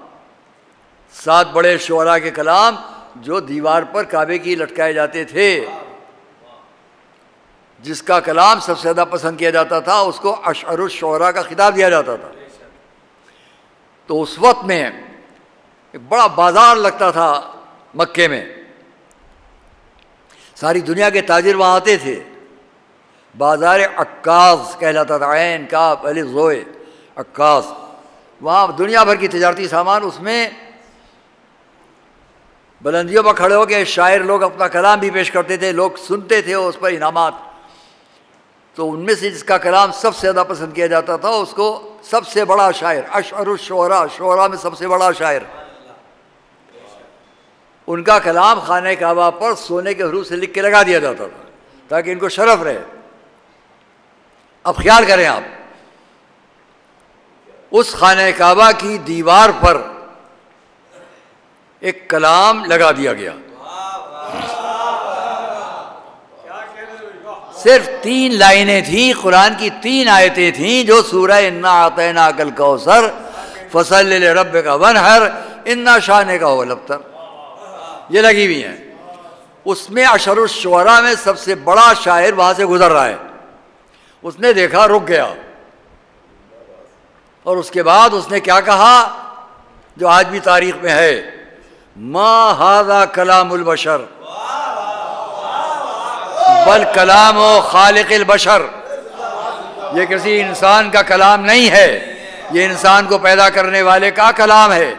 7 बड़े शोरा के कलाम जो दीवार पर काबे की लटकाए जाते थे, जिसका कलाम सबसे ज़्यादा पसंद किया जाता था, उसको अशअरुश शोरा का खिताब दिया जाता था। तो उस वक्त में एक बड़ा बाज़ार लगता था मक्के में, सारी दुनिया के ताजिर वहाँ आते थे। बाज़ार अक्काज़ कहलाता था, ऐन काफ अली जोए अक्काज़। वहाँ दुनिया भर की तजारती सामान, उसमें बुलंदियों पर खड़े होकर शायर लोग अपना कलाम भी पेश करते थे, लोग सुनते थे और उस पर इनामात। तो उनमें से जिसका कलाम सबसे ज़्यादा पसंद किया जाता था उसको सबसे बड़ा शायर, अशअरुश्शोरा, शोरा में सबसे बड़ा शायर। उनका कलाम खाने काबा पर सोने के हरूफ से लिख के लगा दिया जाता था ताकि इनको शरफ रहे। अब ख्याल करें आप, उस खाने काबा की दीवार पर एक कलाम लगा दिया गया। सिर्फ 3 लाइनें थीं, कुरान की 3 आयतें थीं जो सूरह इन्ना आतैना अल कौसर, फसल्लि लिरब्बिका वनहर, इन्ना शानेका हुवल अब्तर, ये लगी हुई हैं। उसमें अशरुश्शोरा में सबसे बड़ा शायर वहाँ से गुजर रहा है, उसने देखा, रुक गया और उसके बाद उसने क्या कहा जो आज भी तारीख में है, मा हादा कलामुल बशर बल कलाम ओ खालिकिल बशर। ये किसी इंसान का कलाम नहीं है, ये इंसान को पैदा करने वाले का कलाम है।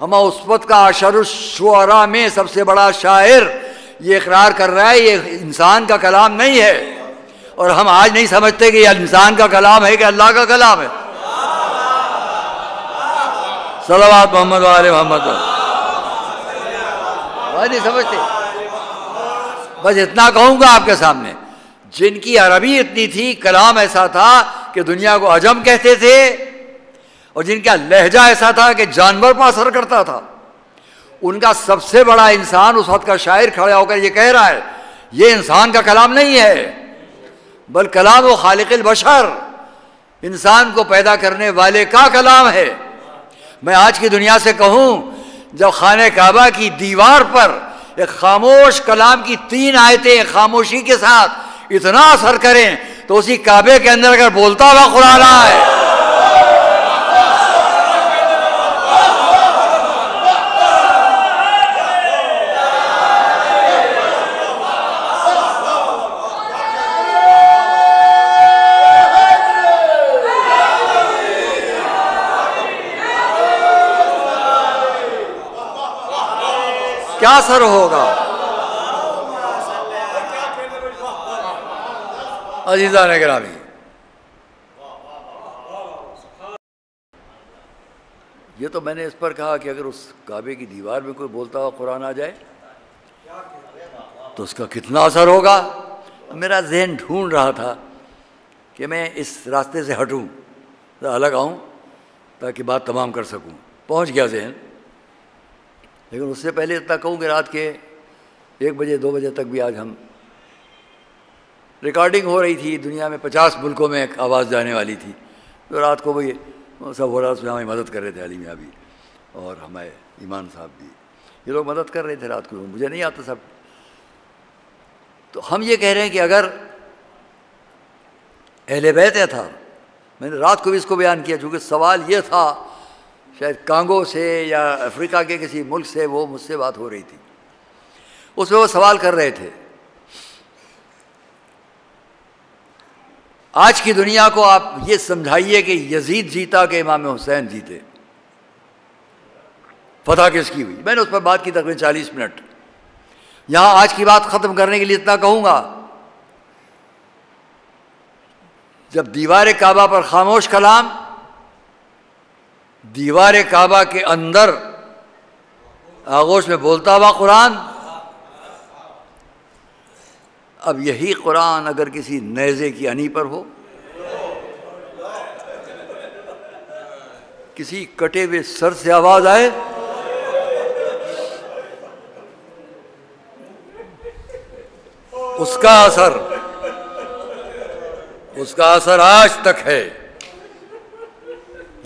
हम उस वक्त का अशरुश्शुअरा में सबसे बड़ा शायर ये इकरार कर रहा है ये इंसान का कलाम नहीं है, और हम आज नहीं समझते कि यह इंसान का कलाम है कि अल्लाह का कलाम है। सलावत मोहम्मद वाले मोहम्मद, वह नहीं समझते। बस इतना कहूँगा आपके सामने, जिनकी अरबी इतनी थी, कलाम ऐसा था कि दुनिया को अजम कहते थे, और जिनका लहजा ऐसा था कि जानवर पर असर करता था, उनका सबसे बड़ा इंसान उस वक्त का शायर खड़ा होकर ये कह रहा है ये इंसान का कलाम नहीं है, बल कलाम वो खालिकिल बशर, इंसान को पैदा करने वाले का कलाम है। मैं आज की दुनिया से कहूँ, जब खाने काबा की दीवार पर एक खामोश कलाम की 3 आयतें खामोशी के साथ इतना असर करें, तो उसी काबे के अंदर अगर बोलता हुआ कुरान आए, क्या असर होगा? अजीज़ान गिरामी, ये तो मैंने इस पर कहा कि अगर उस काबे की दीवार में कोई बोलता हुआ कुरान आ जाए तो उसका कितना असर होगा। मेरा जहन ढूंढ रहा था कि मैं इस रास्ते से हटूं, अलग आऊं ताकि बात तमाम कर सकूं, पहुंच गया जहन। लेकिन उससे पहले इतना कहूँ कि रात के 1 बजे 2 बजे तक भी आज हम रिकॉर्डिंग हो रही थी, दुनिया में 50 मुल्कों में आवाज़ जाने वाली थी, तो रात को भी सब हो रहा था, हमारी मदद कर रहे थे अली मियाँ भी और हमारे ईमान साहब भी, ये लोग मदद कर रहे थे रात को, मुझे नहीं आता सब। तो हम ये कह रहे हैं कि अगर अहले बैत था, मैंने रात को भी इसको बयान किया, चूँकि सवाल ये था, शायद कांगो से या अफ्रीका के किसी मुल्क से वो मुझसे बात हो रही थी, उसमें वो सवाल कर रहे थे, आज की दुनिया को आप ये समझाइए कि यजीद जीता कि इमाम हुसैन जीते, फतह किसकी हुई। मैंने उस पर बात की तकरीबन 40 मिनट। यहाँ आज की बात ख़त्म करने के लिए इतना कहूँगा, जब दीवार काबा पर खामोश कलाम, दीवार काबा के अंदर आगोश में बोलता हुआ कुरान, अब यही कुरान अगर किसी नेज़े की अनी पर हो, किसी कटे हुए सर से आवाज आए, उसका असर आज तक है।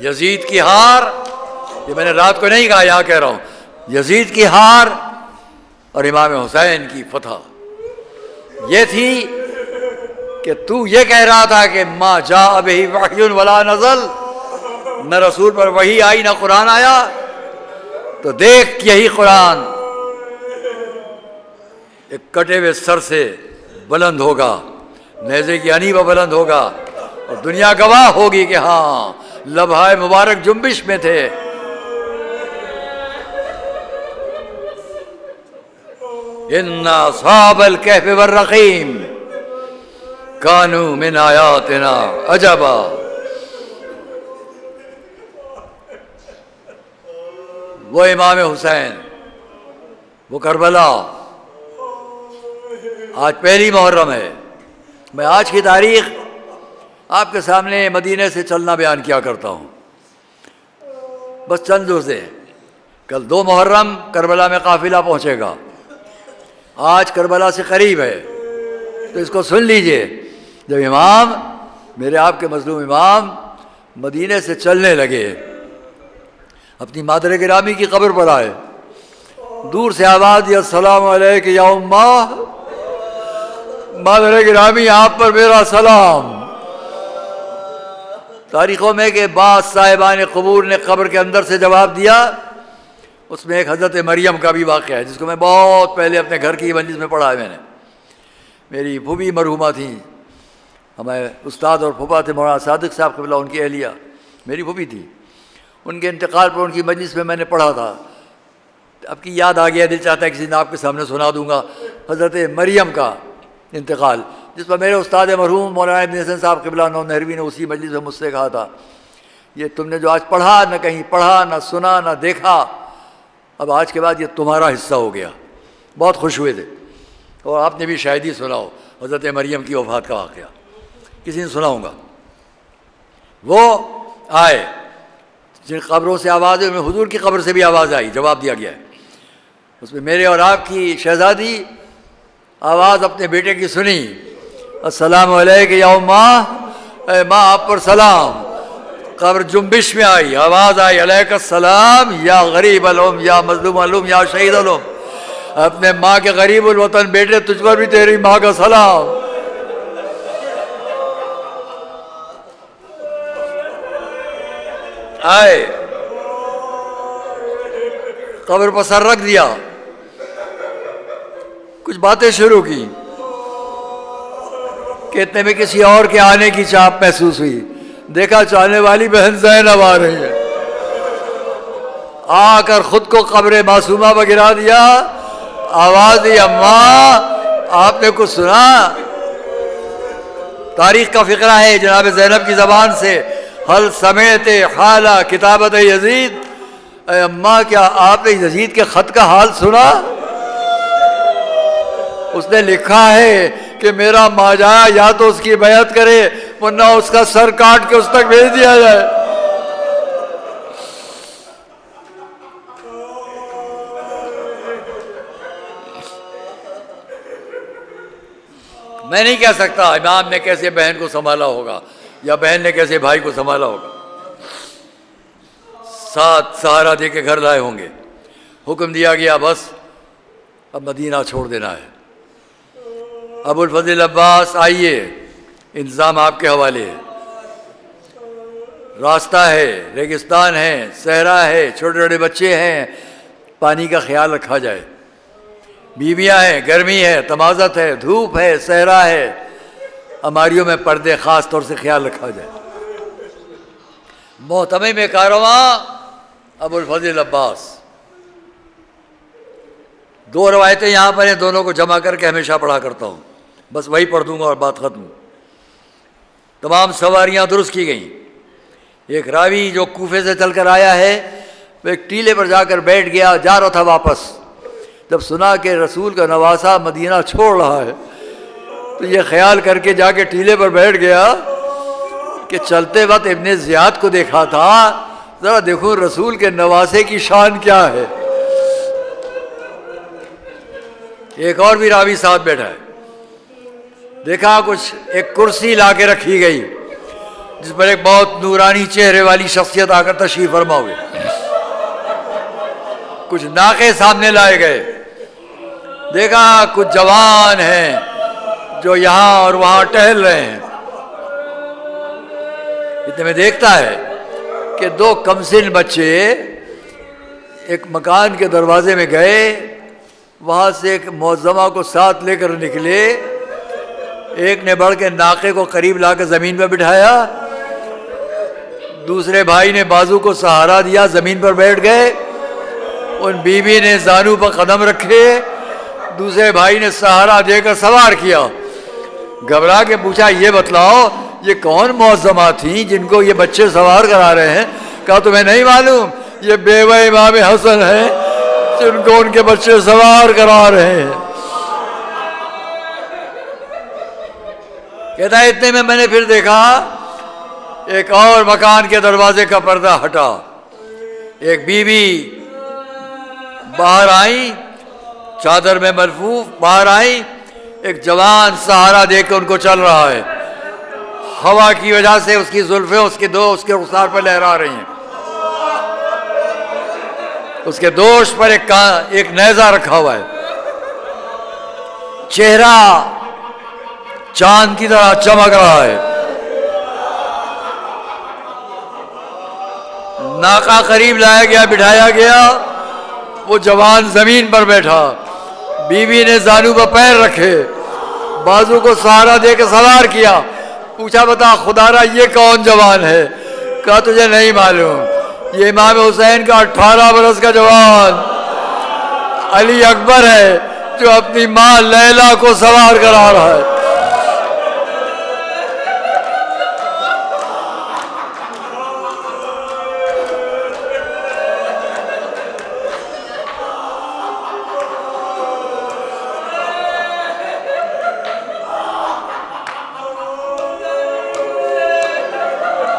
यजीद की हार, ये मैंने रात को नहीं कहा, यहाँ कह रहा हूँ, यजीद की हार और इमाम हुसैन की फतह ये थी कि तू ये कह रहा था कि मा जा अबही वही वला नजल, न रसूल पर वही आई न कुरान आया, तो देख यही कुरान एक कटे हुए सर से बुलंद होगा, नेज़े की अनी पर बुलंद होगा, और दुनिया गवाह होगी कि हाँ लम्हाए मुबारक जुम्बिश में थे। इन्ना साबल कहफ़ वर्रक़ीम कानू मिन आयातिना अजबा। वो इमाम हुसैन, वो करबला, आज पहली मुहर्रम है। मैं आज की तारीख आपके सामने मदीने से चलना बयान किया करता हूँ, बस चंद रोज़े। कल 2 मुहर्रम करबला में काफिला पहुँचेगा, आज करबला से करीब है, तो इसको सुन लीजिए। जब इमाम, मेरे आपके मज़लूम इमाम, मदीने से चलने लगे, अपनी मादर गिरामी की कब्र पर आए, दूर से आवाज़, अस्सलाम अलैक या उम्मा, मादर गिरामी आप पर मेरा सलाम। तारीखों में के बाद साहिबान कबूर ने कब्र के अंदर से जवाब दिया। उसमें एक हज़रत मरियम का भी वाक़या है, जिसको मैं बहुत पहले अपने घर की मजलिस में पढ़ा है। मैंने, मेरी फूफी मरहूमा थी, हमारे उस्ताद और फूफा थे मौलाना सादिक साहब क़िबला, उनकी अहलिया मेरी फूफी थी। उनके इंतकाल पर उनकी मजलिस में मैंने पढ़ा था। अब की याद आ गया, दिल चाहता है किसी दिन आपके सामने सुना दूँगा हज़रत मरियम का इंतकाल, जिस पर मेरे उस्ताद मरहूम मौलाना इब्न हसन साहब क़िबला नहरवी ने उसी मजलिस में मुझसे कहा था, ये तुमने जो आज पढ़ा, ना कहीं पढ़ा, ना सुना, ना देखा, अब आज के बाद ये तुम्हारा हिस्सा हो गया। बहुत खुश हुए थे। और आपने भी शायद ही सुना हो हज़रत मरियम की वफ़ात का वाक़या, किसी ने सुनाऊँगा। वो आए, जिन कब्रों से आवाज़ है, उनमें हुजूर की कब्र से भी आवाज़ आई, जवाब दिया गया है। उसमें मेरे और आपकी शहज़ादी आवाज़ अपने बेटे की सुनी, अस्सलाम वालेकुम या उम्मा, ए माँ आप पर सलाम। कब्र जुम्बिश में आई, आवाज़ आई, अलैकस्सलाम या गरीब अलुम या मजलूम अलुम या शहीद अलुम, अपने माँ के गरीब उलवतन बेटे तुझ पर भी तेरी माँ का सलाम। आए, कब्र पर सर रख दिया, कुछ बातें शुरू की। कितने में किसी और के आने की चाप महसूस हुई, देखा चाहने वाली बहन ज़ैनब आ रही है। आकर खुद को कब्र मासूमा पर गिरा दिया, आवाज़ दी, अम्मा आपने कुछ सुना? तारीख का फ़िक्रा है, जनाब ज़ैनब की ज़बान से, हल समेते खाला किताबत यजीद, ए अम्मा क्या आपने यजीद के ख़त का हाल सुना? उसने लिखा है कि मेरा माजा या तो उसकी बैत करे, वरना उसका सर काट के उस तक भेज दिया जाए। मैं नहीं कह सकता इमाम ने कैसे बहन को संभाला होगा या बहन ने कैसे भाई को संभाला होगा। साथ सहारा दे के घर लाए होंगे। हुक्म दिया गया, बस अब मदीना छोड़ देना है। अबुल फजल अब्बास आइए, इंतज़ाम आपके हवाले है। रास्ता है, रेगिस्तान है, सहरा है, छोटे छोटे बच्चे हैं, पानी का ख्याल रखा जाए। बीवियाँ हैं, गर्मी है, तमाजत है, धूप है, सहरा है, अमारियों में पर्दे ख़ास तौर से ख्याल रखा जाए। मोहतमिम कारवां अबुल फजल अब्बास, 2 रवायतें यहाँ पर हैं, दोनों को जमा करके हमेशा पढ़ा करता हूँ, बस वही पढ़ दूँगा और बात ख़त्म। तमाम सवारियाँ दुरुस्त की गईं। एक रावी जो कूफे से चलकर आया है, वो एक टीले पर जाकर बैठ गया, जा रहा था वापस। जब सुना कि रसूल का नवासा मदीना छोड़ रहा है, तो ये ख्याल करके जाके टीले पर बैठ गया कि चलते वक्त इब्ने ज़ियाद को देखा था, ज़रा देखूँ रसूल के नवासे की शान क्या है। एक और भी रावी साथ बैठा है, देखा कुछ एक कुर्सी लाके रखी गई, जिस पर एक बहुत नूरानी चेहरे वाली शख्सियत आकर तशरीफ फरमा हुई। कुछ नाके सामने लाए गए, देखा कुछ जवान हैं जो यहाँ और वहाँ टहल रहे हैं। इतने में देखता है कि 2 कमसिन बच्चे एक मकान के दरवाजे में गए, वहाँ से एक मुअज़्ज़मा को साथ लेकर निकले। एक ने बढ़ के नाके को करीब लाकर ज़मीन पर बिठाया, दूसरे भाई ने बाजू को सहारा दिया, जमीन पर बैठ गए। उन बीवी ने जानू पर कदम रखे, दूसरे भाई ने सहारा देकर सवार किया। घबरा के पूछा, ये बतलाओ ये कौन मौजमा थी जिनको ये बच्चे सवार करा रहे हैं? कहा तुम्हें नहीं मालूम, ये बेवा इमाम हसन है जिनको उनके बच्चे सवार करा रहे हैं। कहता है इतने में मैंने फिर देखा एक और मकान के दरवाजे का पर्दा हटा, एक बीवी बाहर आई, चादर में मरफूफ बाहर आई, एक जवान सहारा देकर उनको चल रहा है। हवा की वजह से उसकी जुल्फे उसके रुखसार पर लहरा रही हैं, उसके दोष पर एक नेजा रखा हुआ है, चेहरा चांद की तरह चमक रहा है। नाका करीब लाया गया, बिठाया गया, वो जवान जमीन पर बैठा, बीवी ने जानू पर पैर रखे, बाजू को सहारा देकर सवार किया। पूछा, बता खुदारा ये कौन जवान है? कहा तुझे नहीं मालूम, ये इमाम हुसैन का 18 बरस का जवान अली अकबर है जो अपनी माँ लैला को सवार करा रहा है।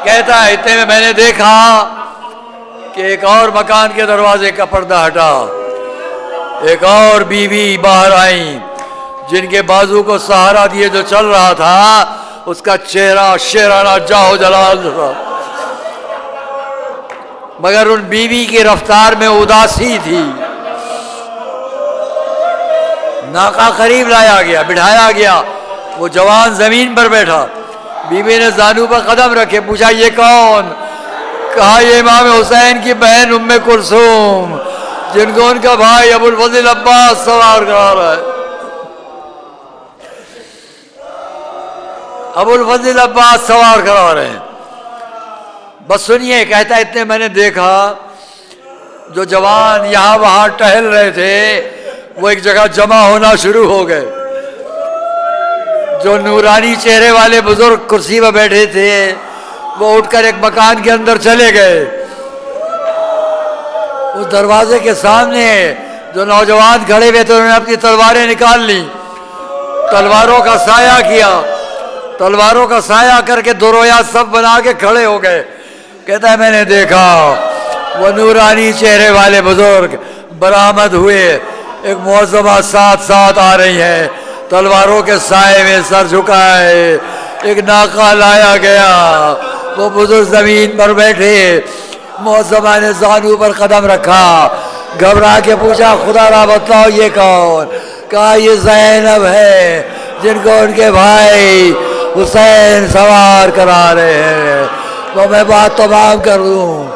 कहता है इतने में मैंने देखा कि एक और मकान के दरवाजे का पर्दा हटा, एक और बीवी बाहर आई जिनके बाजू को सहारा दिए जो चल रहा था, उसका चेहरा शेराना जाहो जलाल था, मगर उन बीवी की रफ्तार में उदासी थी। नाका करीब लाया गया, बिठाया गया, वो जवान जमीन पर बैठा, बीवी ने जानू पर कदम रखे। पूछा ये कौन? कहा ये इमाम हुसैन की बहन उम्मे कुलसूम जिनको उनका भाई अबुल फजल अब्बास सवार करा रहा है। अबुल फजल अब्बास सवार करा रहे हैं। बस सुनिए, कहता इतने मैंने देखा जो जवान यहाँ वहाँ टहल रहे थे वो एक जगह जमा होना शुरू हो गए। जो नूरानी चेहरे वाले बुजुर्ग कुर्सी पर बैठे थे वो उठकर एक मकान के अंदर चले गए। उस दरवाजे के सामने जो नौजवान खड़े हुए थे उन्होंने अपनी तलवारें निकाल ली, तलवारों का साया किया, तलवारों का साया करके दुरोया सब बना के खड़े हो गए। कहता है मैंने देखा वो नूरानी चेहरे वाले बुजुर्ग बरामद हुए, एक मुअज़्ज़मा साथ साथ आ रही है, तलवारों के साए में सर झुकाए, एक नाका लाया गया, वो बुजुर्ग जमीन पर बैठे, मौसमा ने जानू पर कदम रखा। घबरा के पूछा खुदा ना बताओ ये कौन? कहा ये ज़ैनब है जिनको उनके भाई हुसैन सवार करा रहे हैं। तो मैं बात तमाम कर दूँ,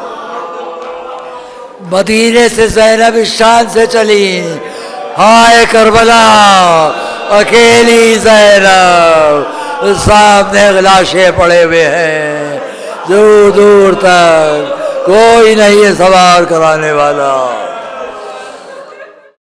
मदीने से ज़ैनब इस शान से चली, हाय करबला अकेली ज़ैनब, सामने लाशें पड़े हुए हैं, दूर दूर तक कोई नहीं है सवार कराने वाला।